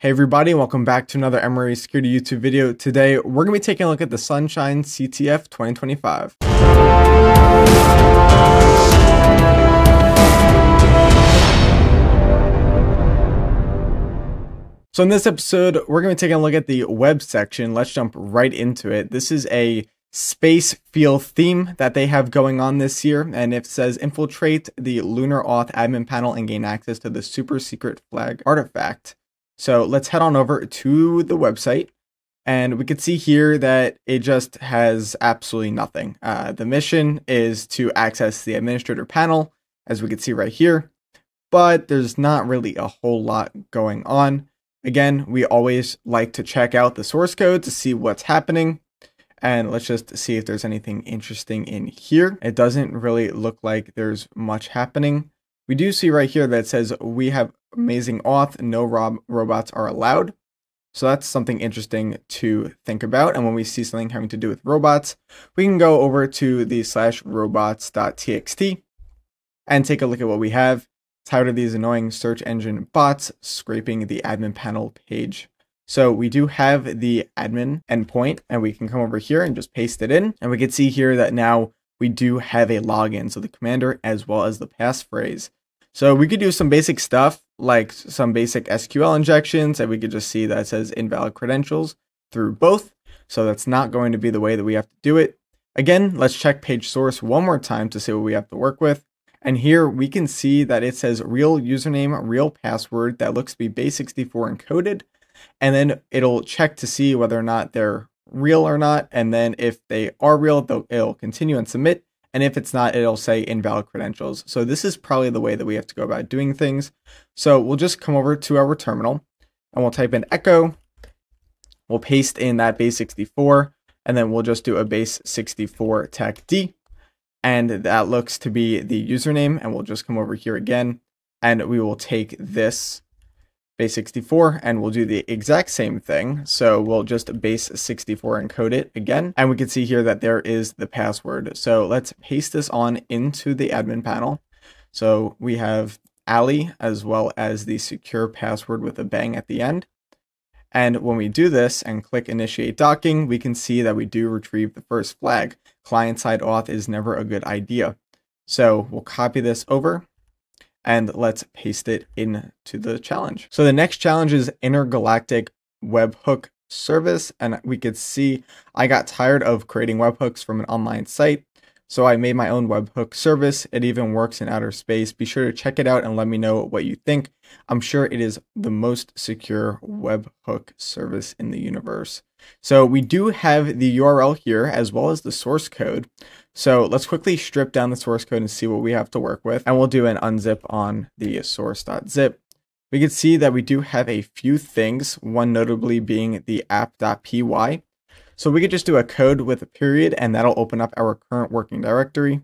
Hey everybody, welcome back to another MRE Security YouTube video. Today, we're going to be taking a look at the Sunshine CTF 2025. So in this episode, we're going to be taking a look at the web section. Let's jump right into it. This is a space feel theme that they have going on this year, and it says infiltrate the Lunar Auth admin panel and gain access to the super secret flag artifact. So let's head on over to the website, and we can see here that it just has absolutely nothing. The mission is to access the administrator panel, as we can see right here, but there's not really a whole lot going on. Again, we always like to check out the source code to see what's happening, and let's just see if there's anything interesting in here. It doesn't really look like there's much happening. We do see right here that it says we have amazing auth, no robots are allowed. So that's something interesting to think about. And when we see something having to do with robots, we can go over to the /robots.txt and take a look at what we have. Tired of these annoying search engine bots scraping the admin panel page. So we do have the admin endpoint, and we can come over here and just paste it in. And we can see here that now we do have a login, so the commander as well as the passphrase. So we could do some basic stuff like some basic SQL injections, and we could just see that it says invalid credentials through both. So that's not going to be the way that we have to do it. Again, let's check page source one more time to see what we have to work with. And here we can see that it says real username, real password that looks to be base64 encoded. And then it'll check to see whether or not they're real or not. And then if they are real, it'll continue and submit. And if it's not, it'll say invalid credentials. So this is probably the way that we have to go about doing things. So we'll just come over to our terminal and we'll type in echo. We'll paste in that base64, and then we'll just do a base64 tech D. And that looks to be the username. And we'll just come over here again, and we will take this base64 and we'll do the exact same thing. So we'll just base64 encode it again. And we can see here that there is the password. So let's paste this on into the admin panel. So we have Ali as well as the secure password with a bang at the end. And when we do this and click initiate docking, we can see that we do retrieve the first flag. Client-side auth is never a good idea. So we'll copy this over, and let's paste it into the challenge. So the next challenge is Intergalactic Webhook Service. And we could see I got tired of creating webhooks from an online site, so I made my own webhook service. It even works in outer space. Be sure to check it out and let me know what you think. I'm sure it is the most secure webhook service in the universe. So we do have the URL here as well as the source code. So let's quickly strip down the source code and see what we have to work with. And we'll do an unzip on the source.zip. We can see that we do have a few things, one notably being the app.py. So we could just do a code with a period, and that'll open up our current working directory.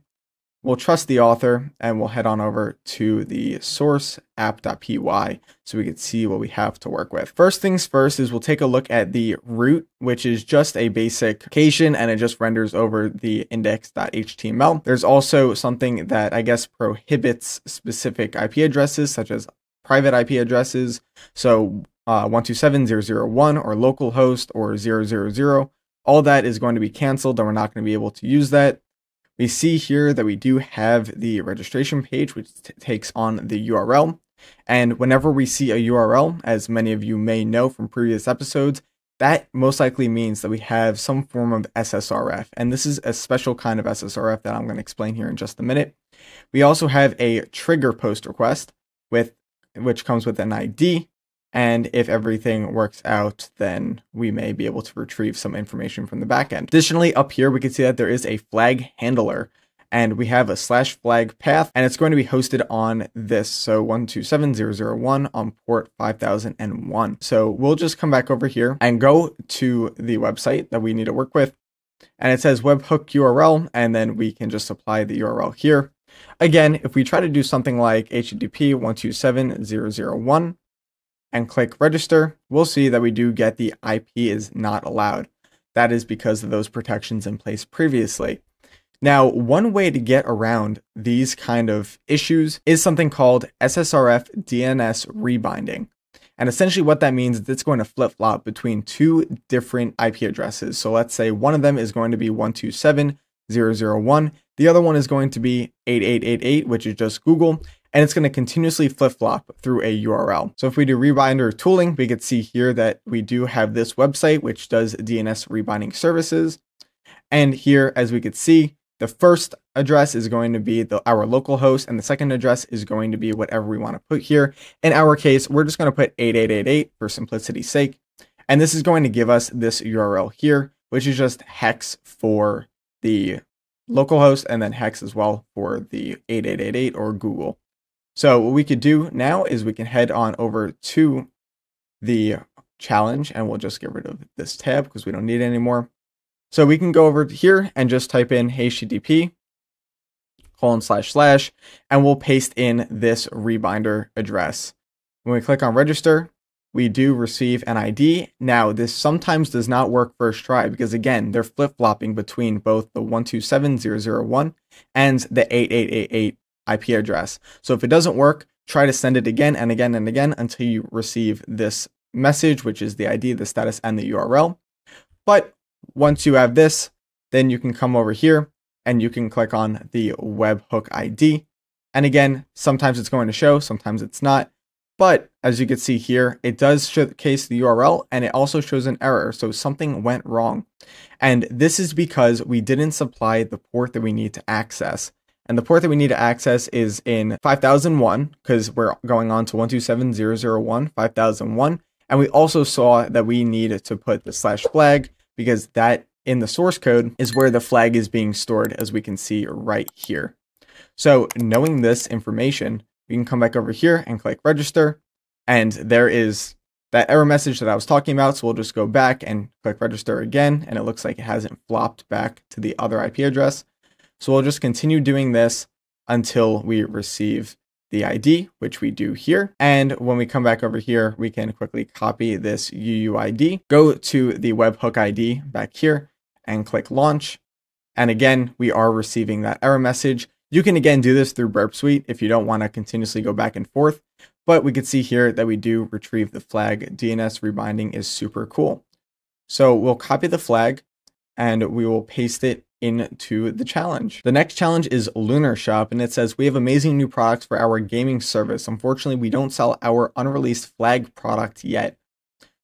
We'll trust the author, and we'll head on over to the source app.py so we can see what we have to work with. First things first is we'll take a look at the root, which is just a basic location, and it just renders over the index.html. There's also something that I guess prohibits specific IP addresses, such as private IP addresses. So 127.0.0.1 or localhost or 0.0.0. All that is going to be canceled, and we're not going to be able to use that. We see here that we do have the registration page, which takes on the URL. And whenever we see a URL, as many of you may know from previous episodes, that most likely means that we have some form of SSRF. And this is a special kind of SSRF that I'm going to explain here in just a minute. We also have a trigger post request, which comes with an ID. And if everything works out, then we may be able to retrieve some information from the backend. Additionally, up here, we can see that there is a flag handler, and we have a /flag path, and it's going to be hosted on this. So 127.0.0.1 on port 5001. So we'll just come back over here and go to the website that we need to work with. And it says webhook URL, and then we can just supply the URL here. Again, if we try to do something like HTTP 127.0.0.1, and click register, we'll see that we do get the IP is not allowed. That is because of those protections in place previously. Now, one way to get around these kind of issues is something called SSRF DNS rebinding. And essentially what that means is it's going to flip-flop between two different IP addresses. So let's say one of them is going to be 127.0.0.1. The other one is going to be 8888, which is just Google, and it's going to continuously flip-flop through a URL. So if we do rebinder tooling, we could see here that we do have this website, which does DNS rebinding services. And here, as we could see, the first address is going to be our local host, and the second address is going to be whatever we want to put here. In our case, we're just going to put 8888 for simplicity's sake. And this is going to give us this URL here, which is just hex for the local host and then hex as well for the 8888 or Google. So what we could do now is we can head on over to the challenge, and we'll just get rid of this tab because we don't need it anymore. So we can go over here and just type in http:// and we'll paste in this rebinder address. When we click on register, we do receive an ID. Now, this sometimes does not work first try because, again, they're flip-flopping between both the 127.0.0.1 and the 8888 IP address. So if it doesn't work, try to send it again and again and again until you receive this message, which is the ID, the status, and the URL. But once you have this, then you can come over here and you can click on the webhook ID. And again, sometimes it's going to show, sometimes it's not. But as you can see here, it does showcase the URL and it also shows an error. So something went wrong. And this is because we didn't supply the port that we need to access. And the port that we need to access is in 5001 because we're going on to 127.0.0.1, 5001. And we also saw that we needed to put the slash flag because that in the source code is where the flag is being stored, as we can see right here. So knowing this information, we can come back over here and click register. And there is that error message that I was talking about. So we'll just go back and click register again. And it looks like it hasn't flopped back to the other IP address. So we'll just continue doing this until we receive the ID, which we do here. And when we come back over here, we can quickly copy this UUID, go to the webhook ID back here and click launch. And again, we are receiving that error message. You can again do this through Burp Suite if you don't want to continuously go back and forth, but we could see here that we do retrieve the flag. DNS rebinding is super cool. So we'll copy the flag and we will paste it into the challenge. The next challenge is Lunar Shop, and it says we have amazing new products for our gaming service. Unfortunately, we don't sell our unreleased flag product yet.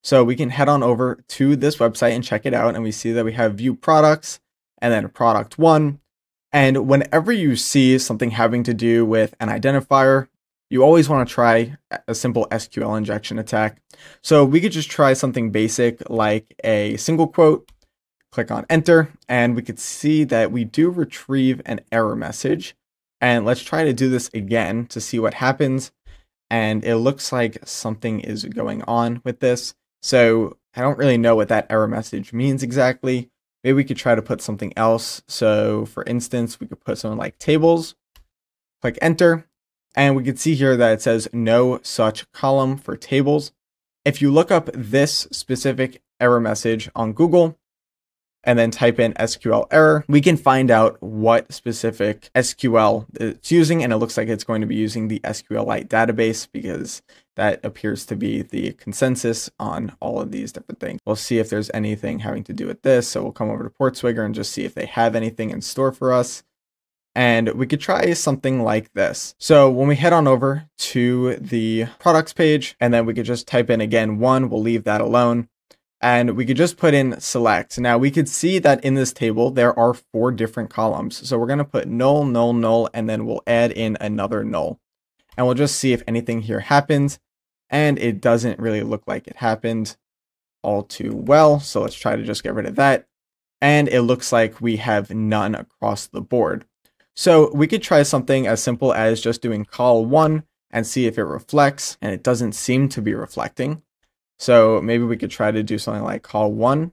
So we can head on over to this website and check it out. And we see that we have view products and then product one. And whenever you see something having to do with an identifier, you always want to try a simple SQL injection attack. So we could just try something basic like a single quote, click on enter, and we could see that we do retrieve an error message. And let's try to do this again to see what happens. And it looks like something is going on with this. So I don't really know what that error message means exactly. Maybe we could try to put something else. So for instance, we could put something like tables, click enter, and we could see here that it says no such column for tables. If you look up this specific error message on Google and then type in SQL error, we can find out what specific SQL it's using. And it looks like it's going to be using the SQLite database because that appears to be the consensus on all of these different things. We'll see if there's anything having to do with this. So we'll come over to PortSwigger and just see if they have anything in store for us. And we could try something like this. So when we head on over to the products page, and then we could just type in again, one, we'll leave that alone. And we could just put in select. Now we could see that in this table, there are four different columns. So we're going to put null, null, null, and then we'll add in another null. And we'll just see if anything here happens. And it doesn't really look like it happened all too well. So let's try to just get rid of that. And it looks like we have none across the board. So we could try something as simple as just doing call one and see if it reflects. And it doesn't seem to be reflecting. So maybe we could try to do something like call one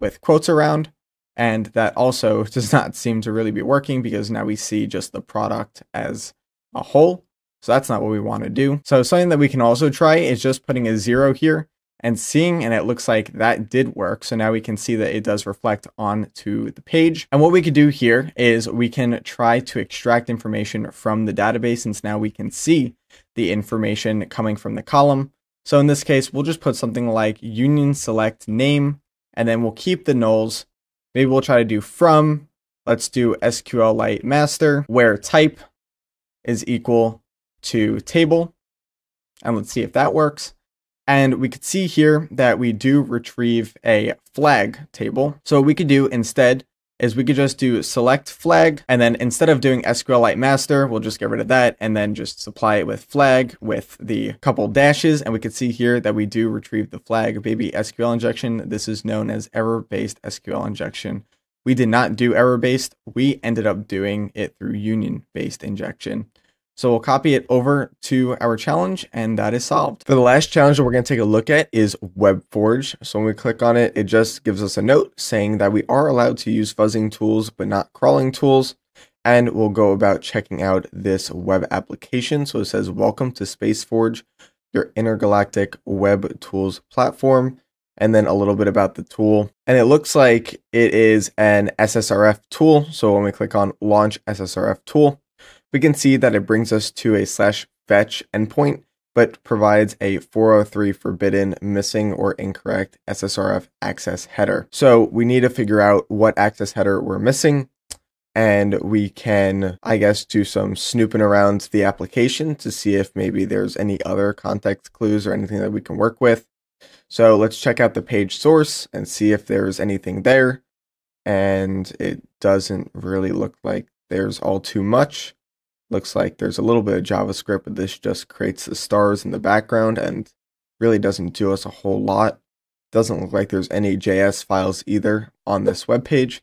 with quotes around. And that also does not seem to really be working because now we see just the product as a whole. So that's not what we want to do. So something that we can also try is just putting a 0 here and seeing, and it looks like that did work. So now we can see that it does reflect onto the page. And what we could do here is we can try to extract information from the database since now we can see the information coming from the column. So in this case, we'll just put something like union select name, and then we'll keep the nulls. Maybe we'll try to do from, let's do SQLite master, where type is equal to table. And let's see if that works. And we could see here that we do retrieve a flag table. So what we could do instead is we could just do select flag, and then instead of doing SQLite master, we'll just get rid of that and then just supply it with flag with the couple dashes. And we can see here that we do retrieve the flag baby SQL injection. This is known as error-based SQL injection. We did not do error-based. We ended up doing it through union-based injection. So we'll copy it over to our challenge, and that is solved. For the last challenge that we're going to take a look at is WebForge. So when we click on it, it just gives us a note saying that we are allowed to use fuzzing tools, but not crawling tools. And we'll go about checking out this web application. So it says, welcome to SpaceForge, your intergalactic web tools platform. And then a little bit about the tool. And it looks like it is an SSRF tool. So when we click on launch SSRF tool, we can see that it brings us to a /fetch endpoint, but provides a 403 forbidden, missing, or incorrect SSRF access header. So we need to figure out what access header we're missing, and we can, I guess, do some snooping around the application to see if maybe there's any other context clues or anything that we can work with. So let's check out the page source and see if there's anything there. And it doesn't really look like there's all too much. Looks like there's a little bit of JavaScript, but this just creates the stars in the background and really doesn't do us a whole lot. Doesn't look like there's any JS files either on this web page.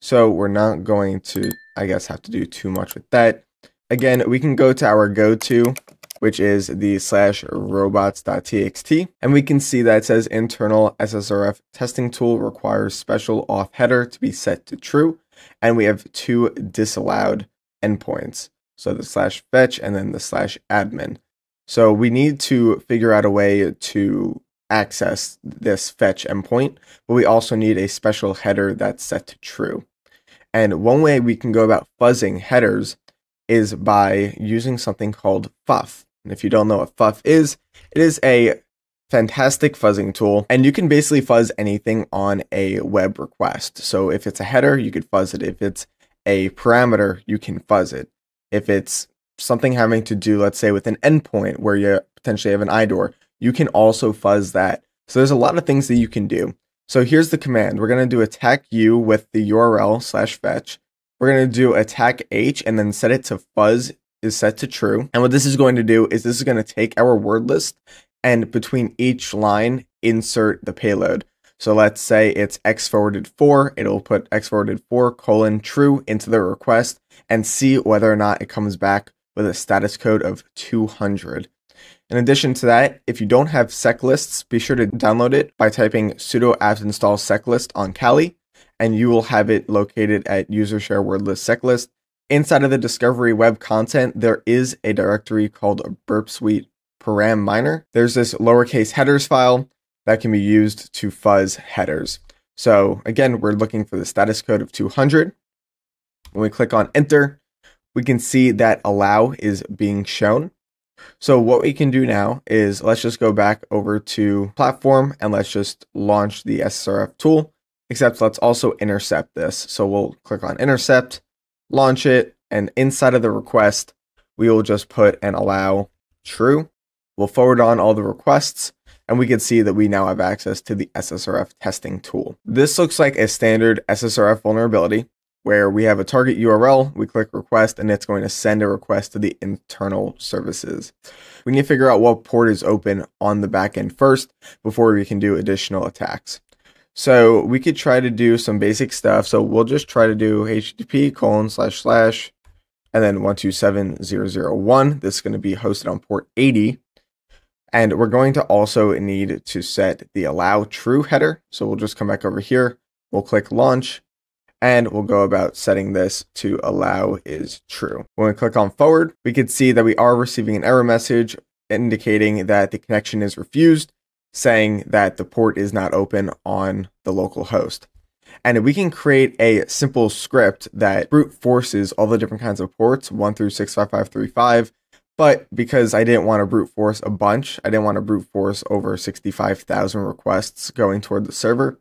So we're not going to, I guess, have to do too much with that. Again, we can go to our go-to, which is the /robots.txt. And we can see that it says internal SSRF testing tool requires special auth header to be set to true. And we have two disallowed endpoints. So the /fetch and then the /admin. So we need to figure out a way to access this fetch endpoint, but we also need a special header that's set to true. And one way we can go about fuzzing headers is by using something called Fuff. And if you don't know what Fuff is, it is a fantastic fuzzing tool, and you can basically fuzz anything on a web request. So if it's a header, you could fuzz it. If it's a parameter, you can fuzz it. If it's something having to do, let's say, with an endpoint where you potentially have an IDOR, you can also fuzz that. So there's a lot of things that you can do. So here's the command. We're going to do attack u with the URL /fetch. We're going to do attack h and then set it to fuzz is set to true. And what this is going to do is this is going to take our word list and between each line, insert the payload. So let's say it's x forwarded 4, it'll put x forwarded 4:true into the request and see whether or not it comes back with a status code of 200. In addition to that, if you don't have sec lists, be sure to download it by typing sudo apt install sec list on Kali, and you will have it located at user share word list sec list. Inside of the discovery web content, there is a directory called Burp Suite param minor. There's this lowercase headers file that can be used to fuzz headers. So again, we're looking for the status code of 200. When we click on enter, we can see that allow is being shown. So what we can do now is let's just go back over to platform and let's just launch the SSRF tool, except let's also intercept this. So we'll click on intercept, launch it, and inside of the request, we will just put an allow true. We'll forward on all the requests, and we can see that we now have access to the SSRF testing tool. This looks like a standard SSRF vulnerability where we have a target URL, we click request, and it's going to send a request to the internal services. We need to figure out what port is open on the backend first before we can do additional attacks. So we could try to do some basic stuff. So we'll just try to do http:// and then 127.0.0.1. This is going to be hosted on port 80. And we're going to also need to set the allow true header. So we'll just come back over here. We'll click launch and we'll go about setting this to allow is true. When we click on forward, we can see that we are receiving an error message indicating that the connection is refused, saying that the port is not open on the local host. And we can create a simple script that brute forces all the different kinds of ports 1 through 65535 But because I didn't want to brute force a bunch, I didn't want to brute force over 65,000 requests going toward the server,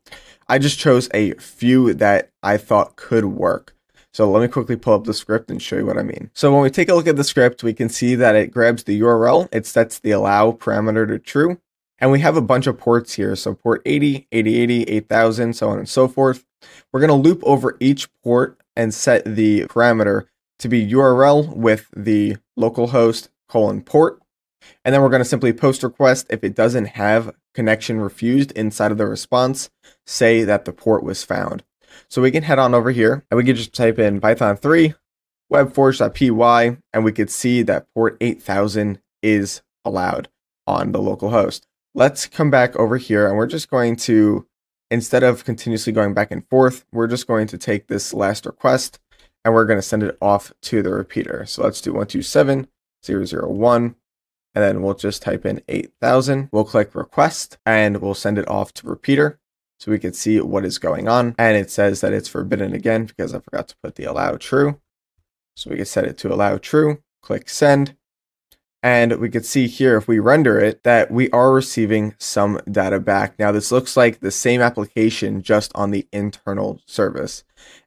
I just chose a few that I thought could work. So let me quickly pull up the script and show you what I mean. So when we take a look at the script, we can see that it grabs the URL, it sets the allow parameter to true, and we have a bunch of ports here. So port 80, 8080, 8000, so on and so forth. We're gonna loop over each port and set the parameter to be URL with the localhost : port. And then we're gonna simply post request if it doesn't have connection refused inside of the response, say that the port was found. So we can head on over here and we can just type in Python3 webforge.py, and we could see that port 8000 is allowed on the localhost. Let's come back over here and we're just going to, instead of continuously going back and forth, we're just going to take this last request and we're going to send it off to the repeater. So let's do 127.0.0.1, and then we'll just type in 8000. We'll click request and we'll send it off to repeater so we can see what is going on. And it says that it's forbidden again because I forgot to put the allow true. So we can set it to allow true, click send. And we could see here, if we render it, that we are receiving some data back. Now this looks like the same application, just on the internal service.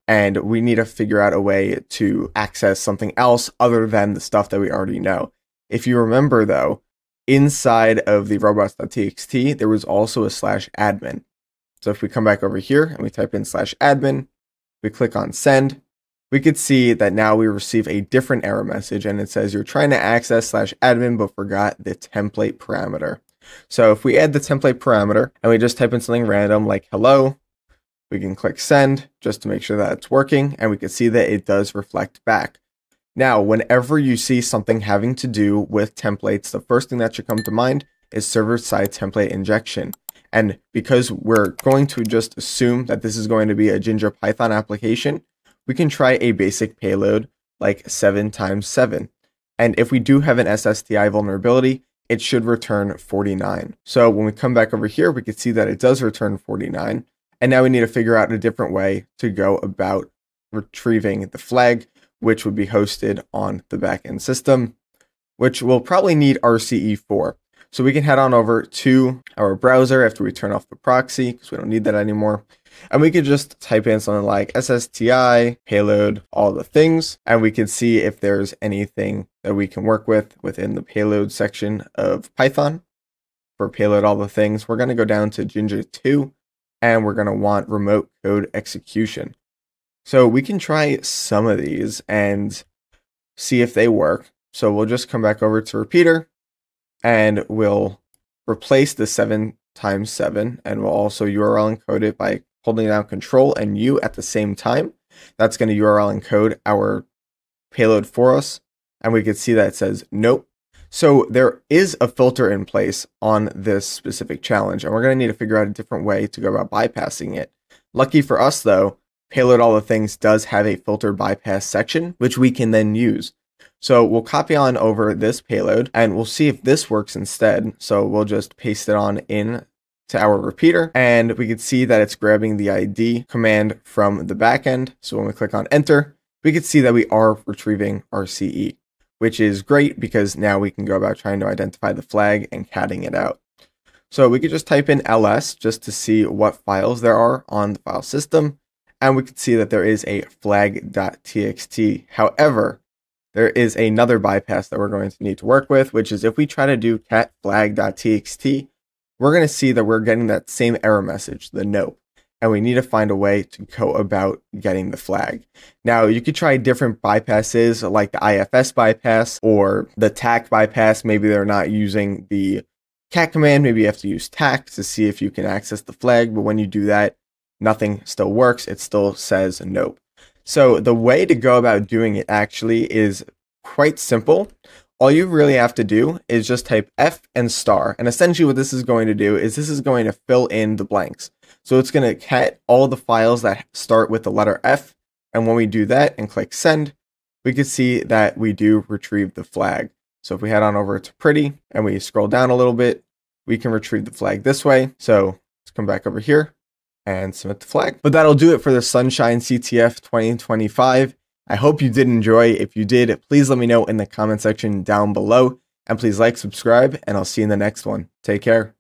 And we need to figure out a way to access something else other than the stuff that we already know. If you remember though, inside of the robots.txt, there was also a /admin. So if we come back over here and we type in /admin, we click on send, we could see that now we receive a different error message and it says you're trying to access /admin but forgot the template parameter. So if we add the template parameter and we just type in something random like hello, we can click send just to make sure that it's working, and we can see that it does reflect back. Now, whenever you see something having to do with templates, the first thing that should come to mind is server-side template injection. And because we're going to just assume that this is going to be a Jinja Python application, we can try a basic payload like 7 times 7. And if we do have an SSTI vulnerability, it should return 49. So when we come back over here, we can see that it does return 49. And now we need to figure out a different way to go about retrieving the flag, which would be hosted on the backend system, which will probably need RCE for. So we can head on over to our browser after we turn off the proxy because we don't need that anymore. And we could just type in something like SSTI, payload, all the things, and we can see if there's anything that we can work with within the payload section of Python. For payload, all the things, we're going to go down to Jinja2 and we're going to want remote code execution. So we can try some of these and see if they work. So we'll just come back over to repeater and we'll replace the 7 times 7, and we'll also URL encode it by holding down Control and U at the same time. That's going to URL encode our payload for us. And we can see that it says nope. So there is a filter in place on this specific challenge, and we're going to need to figure out a different way to go about bypassing it. Lucky for us though, payload all the things does have a filter bypass section, which we can then use. So we'll copy on over this payload and we'll see if this works instead. So we'll just paste it on in to our repeater, and we can see that it's grabbing the ID command from the backend. So when we click on enter, we can see that we are retrieving RCE, which is great because now we can go about trying to identify the flag and catting it out. So we could just type in ls just to see what files there are on the file system. And we can see that there is a flag.txt. However, there is another bypass that we're going to need to work with, which is if we try to do cat flag.txt, we're going to see that we're getting that same error message, the nope, and we need to find a way to go about getting the flag. Now, you could try different bypasses like the IFS bypass or the TAC bypass. Maybe they're not using the cat command. Maybe you have to use TAC to see if you can access the flag. But when you do that, nothing still works. It still says nope. So the way to go about doing it actually is quite simple. All you really have to do is just type F and star. And essentially what this is going to do is this is going to fill in the blanks. So it's going to cat all the files that start with the letter F. And when we do that and click send, we can see that we do retrieve the flag. So if we head on over to pretty and we scroll down a little bit, we can retrieve the flag this way. So let's come back over here and submit the flag. But that'll do it for the Sunshine CTF 2025. I hope you did enjoy. If you did, please let me know in the comment section down below, and please like, subscribe, and I'll see you in the next one. Take care.